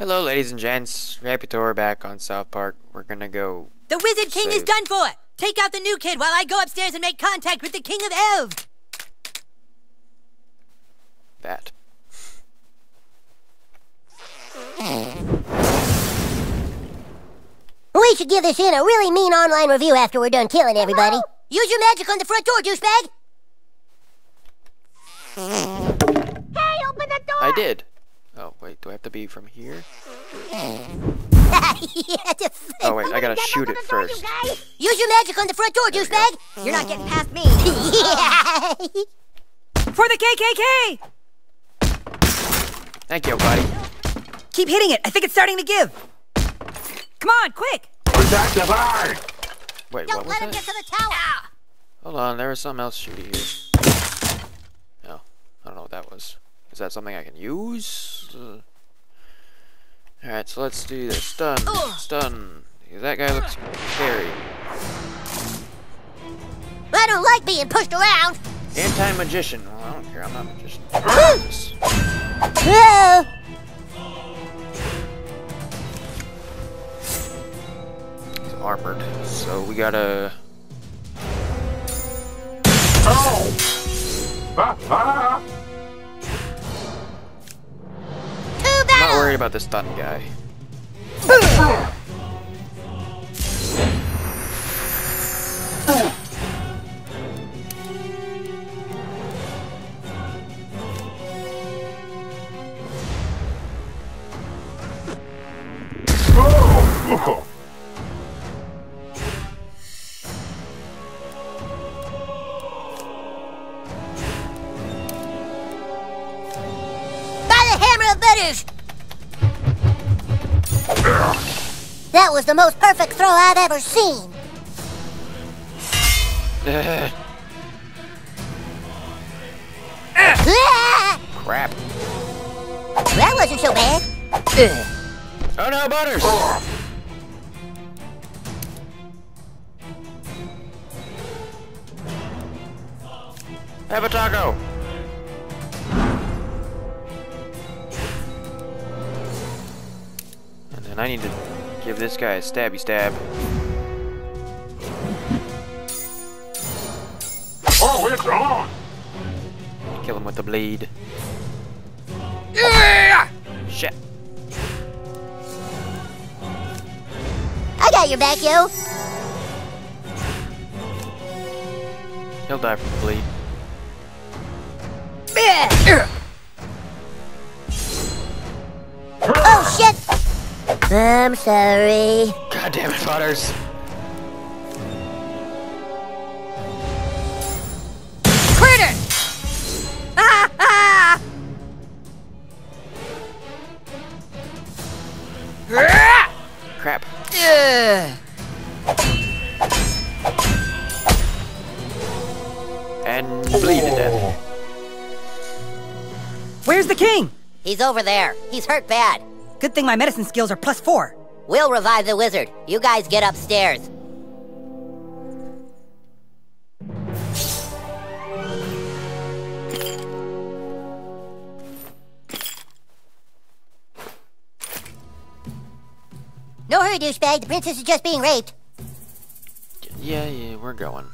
Hello, ladies and gents. Happy Tour back on South Park. We're gonna go. The Wizard King is done for! Take out the new kid while I go upstairs and make contact with the King of Elves! That. We should give this in a really mean online review after we're done killing everybody. Use your magic on the front door, douchebag! Hey, open the door! I did. Oh, wait, do I have to be from here? Oh, wait, I gotta shoot it first. Use your magic on the front door, douchebag! You're not getting past me. For the KKK! Thank you, buddy. Keep hitting it. I think it's starting to give. Come on, quick! Protect the bird! Wait, what was that? Don't let him get to the tower! Hold on, there was something else shooty here. No, I don't know what that was. Is that something I can use? Alright, so let's do this. Stun. Stun. That guy looks scary. I don't like being pushed around! Anti-magician. Well, I don't care, I'm not a magician. Hello! It's armored, so we gotta... Oh! Ha ha! I'm not worried about this stun guy. That was the most perfect throw I've ever seen. Crap. That wasn't so bad. Oh no, Butters! Have a taco. And then I need to give this guy a stabby stab. Oh, it's on! Kill him with the blade. Yeah! Shit. I got your back, yo. He'll die from the bleed. Oh, shit! I'm sorry. God damn it, Butters. Critter! Ah, ah. Ah. Crap. And bleed to death. Where's the king? He's over there. He's hurt bad. Good thing my medicine skills are +4. We'll revive the wizard. You guys get upstairs. No hurry, douchebag. The princess is just being raped. Yeah, we're going.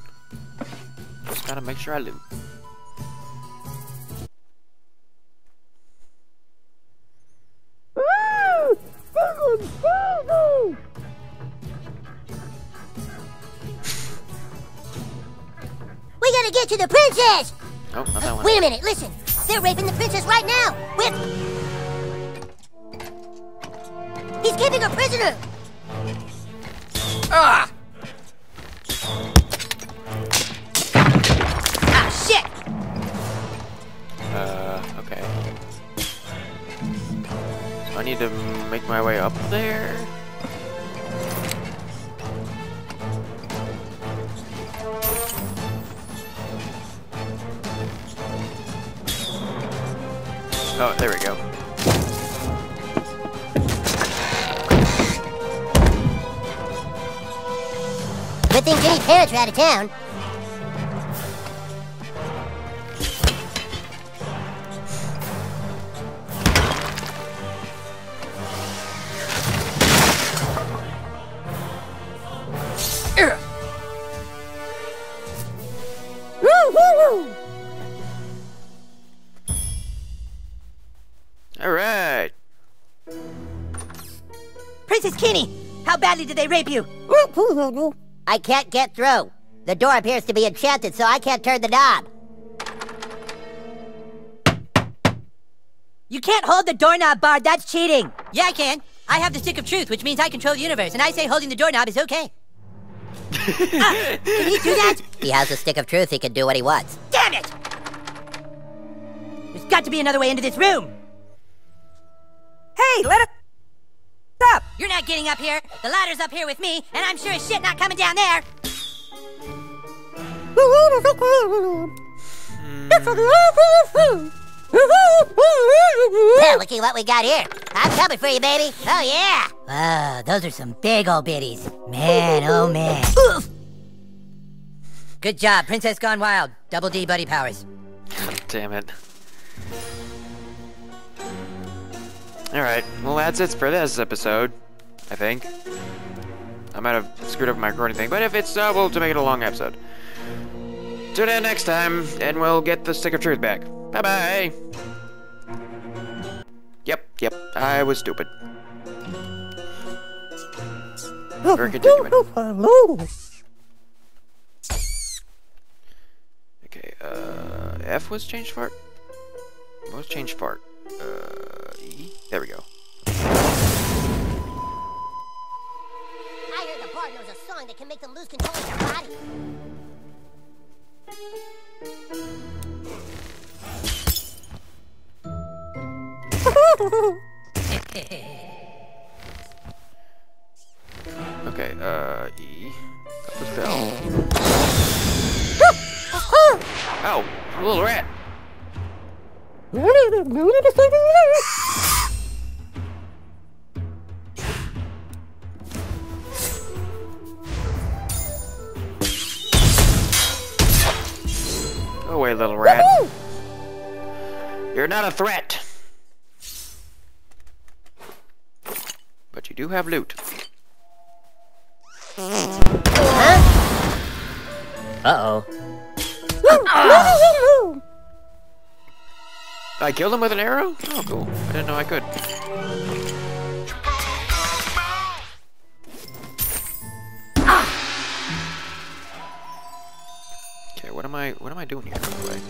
Just gotta make sure I live. We're gonna get to the princess! Oh, not that one. Wait a minute, listen! They're raping the princess right now! With... He's keeping her prisoner! Ah! Ah, shit! Okay. So I need to make my way up there? Oh, there we go. Good thing Jenny's parents are out of town. Alright. Princess Kini, how badly did they rape you? I can't get through. The door appears to be enchanted, so I can't turn the knob. You can't hold the doorknob, Bard. That's cheating. Yeah, I can. I have the Stick of Truth, which means I control the universe, and I say holding the doorknob is okay. Can he do that? He has the Stick of Truth. He can do what he wants. Damn it! There's got to be another way into this room. Hey, let us up. You're not getting up here. The ladder's up here with me, and I'm sure as shit not coming down there. Well, look at what we got here. I'm coming for you, baby. Oh, yeah. Wow, those are some big old bitties. Man, oh, man. Oof. Good job, Princess Gone Wild. Double D buddy powers. Damn it. Alright, well, that's it for this episode, I think. I might have screwed up my recording thing, but if it's so, we'll make it a long episode. Tune in next time, and we'll get the Stick of Truth back. Bye-bye! Yep, I was stupid. For continuing. Okay, F was changed fart? What was changed fart? E? There we go. I heard the bard knows a song that can make them lose control of their body. Okay, E. Got this bell. Ow! A little rat! Go away, little rat. You're not a threat! But you do have loot. Huh? Uh-oh. I killed him with an arrow? Oh, cool. I didn't know I could. Okay, what am I doing here? Anyway?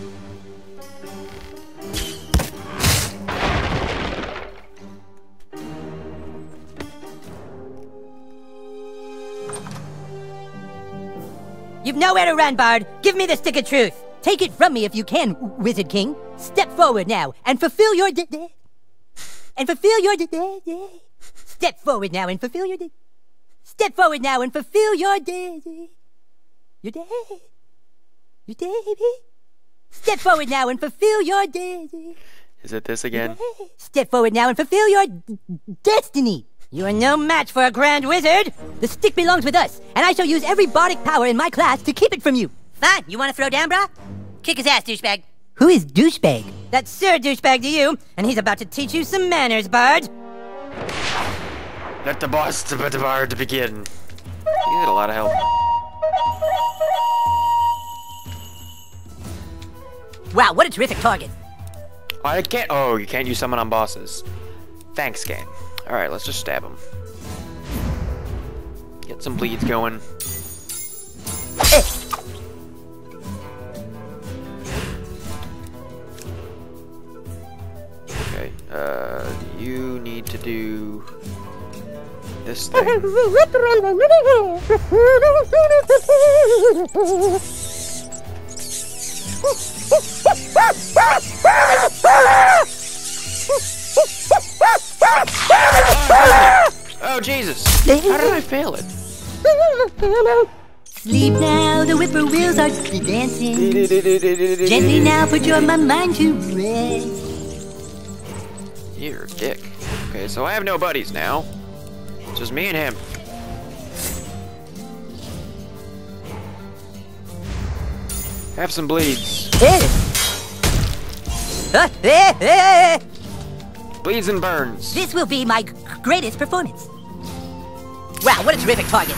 You've nowhere to run, Bard. Give me the Stick of Truth. Take it from me if you can, Wizard King. Step forward now and fulfill your Step forward now and fulfill your Step forward now and fulfill your Step forward now and fulfill your Is it this again? Step forward now and fulfill your destiny. You are no match for a grand wizard! The stick belongs with us, and I shall use every bardic power in my class to keep it from you! Fine, you wanna throw down, brah? Kick his ass, douchebag! Who is douchebag? That's Sir Douchebag to you, and he's about to teach you some manners, Bard! Let the boss to the Bard begin. You need a lot of help. Wow, what a terrific target! I can't- oh, you can't use summon on bosses. Thanks, game. Alright, let's just stab him. Get some bleeds going. Okay, you need to do this thing. Oh, Jesus! How did I fail it? Sleep now, the whippoorwills are dancing. Gently now, put your mind to rest. You're a dick. Okay, so I have no buddies now. It's just me and him. Have some bleeds. Bleeds and burns. This will be my greatest performance. Wow, what a terrific target.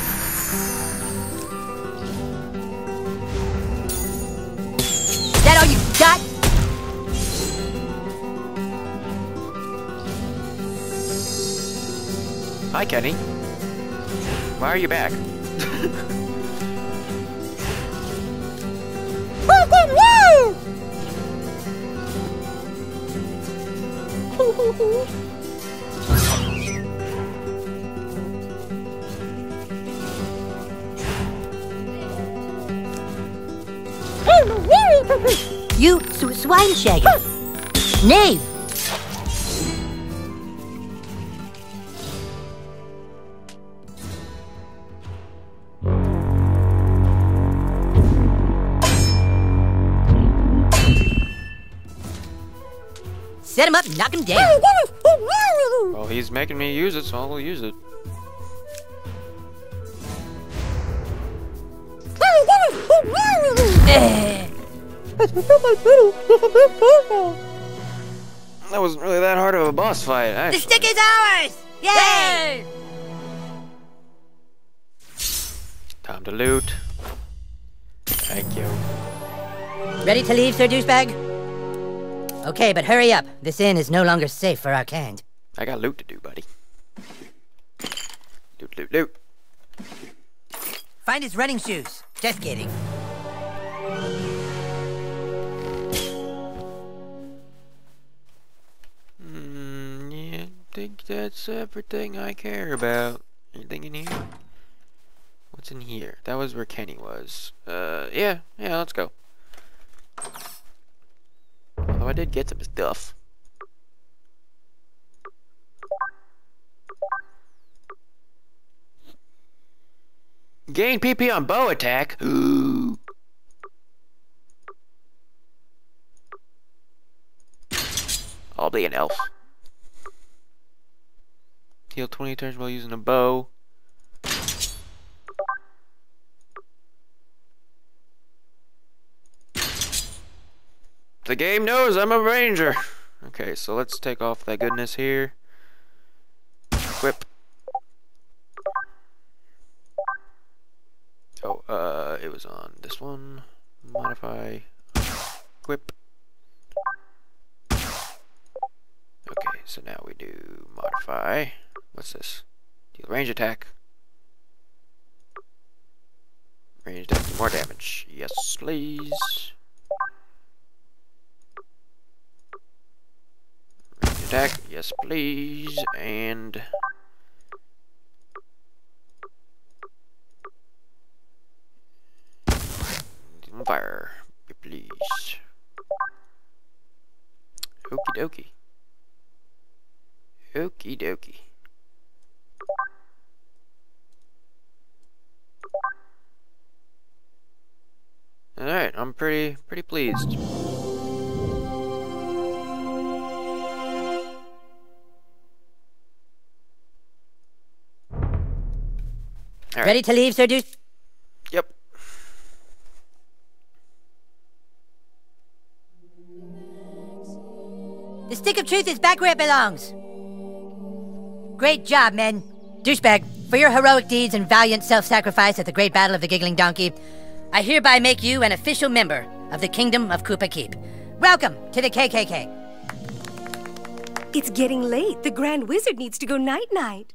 Is that all you got? Hi, Kenny. Why are you back? You swine shaggy. Knave. Set him up and knock him down. Well, he's making me use it, so I'll use it. That wasn't really that hard of a boss fight, actually. The stick is ours! Yay! Time to loot. Thank you. Ready to leave, Sir Douchebag? Okay, but hurry up. This inn is no longer safe for our kind. I got loot to do, buddy. Loot, loot, loot. Find his running shoes. Just kidding. Yeah, I think that's everything I care about. Anything in here? What's in here? That was where Kenny was. Yeah, let's go. Although I did get some stuff. Gain PP on bow attack. Ooh. I'll be an elf. Heal 20 turns while using a bow. The game knows I'm a ranger. Okay, so let's take off that goodness here. Equip. Oh, it was on this one. Modify. Equip. Okay, so now we do modify. What's this? Deal range attack. Range attack, more damage. Yes, please. Attack, yes please, and fire, please. Okie dokie. Okie dokie. Alright, I'm pretty pleased. Right. Ready to leave, Sir Douche? Yep. The Stick of Truth is back where it belongs. Great job, men. Douchebag, for your heroic deeds and valiant self-sacrifice at the Great Battle of the Giggling Donkey, I hereby make you an official member of the Kingdom of Koopa Keep. Welcome to the KKK. It's getting late. The Grand Wizard needs to go night-night.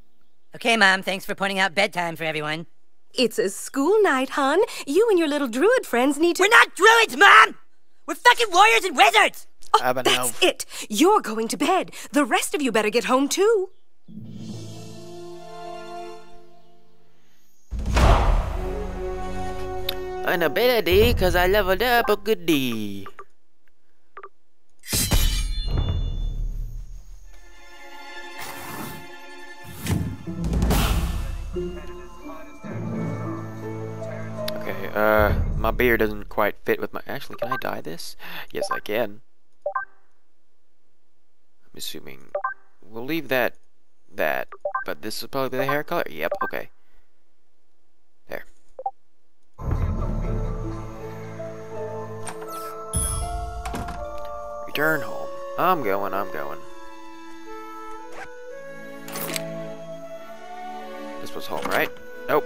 Okay, Mom, thanks for pointing out bedtime for everyone. It's a school night, hon. You and your little druid friends need to— We're not druids, Mom! We're fucking warriors and wizards! Oh, that's it! You're going to bed. The rest of you better get home, too. An ability, because I leveled up a good D. Okay, my beard doesn't quite fit with my— Actually, can I dye this? Yes, I can. I'm assuming we'll leave that, but this is probably the hair color? Yep, okay. There. Return home. I'm going. This was home, right? Nope.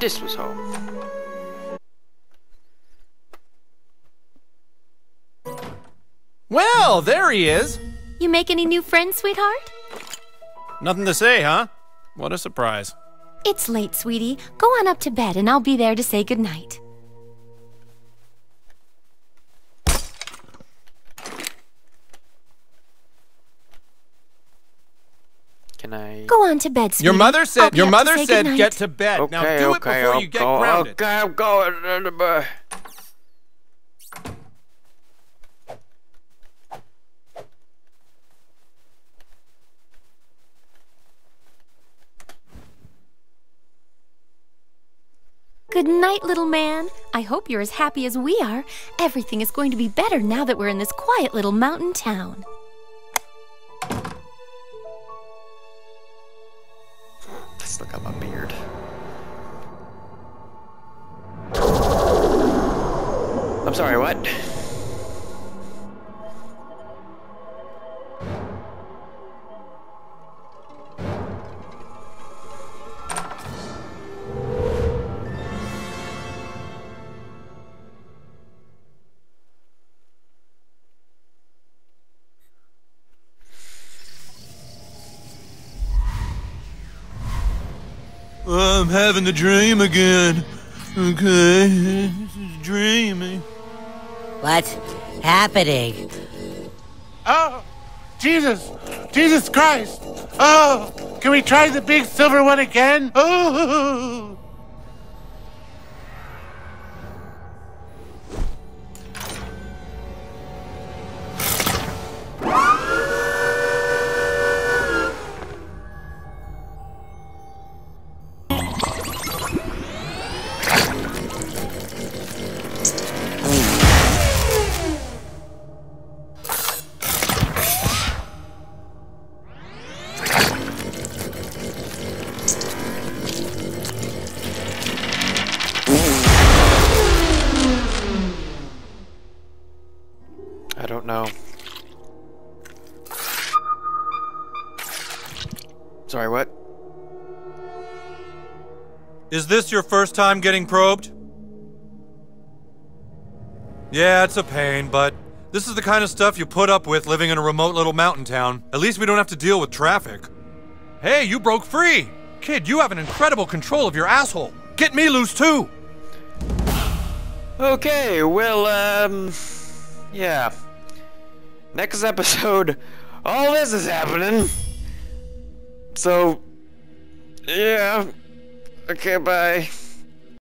This was home. Well, there he is. You make any new friends, sweetheart? Nothing to say, huh? What a surprise. It's late, sweetie. Go on up to bed and I'll be there to say goodnight. Can I... Go on to bed, sweetie. Your mother said get to bed. Okay, now do it before you get grounded. Okay, I'm going to bed. Good night, little man. I hope you're as happy as we are. Everything is going to be better now that we're in this quiet little mountain town. Let's look at my beard. I'm sorry, what? I'm having the dream again. Okay, this is dreaming. What's happening? Oh, Jesus! Jesus Christ! Oh, can we try the big silver one again? Oh! Sorry, what? Is this your first time getting probed? Yeah, it's a pain, but this is the kind of stuff you put up with living in a remote little mountain town. At least we don't have to deal with traffic. Hey, you broke free! Kid, you have an incredible control of your asshole. Get me loose, too! Okay, well, yeah. Next episode, all this is happening. So, yeah, okay, bye.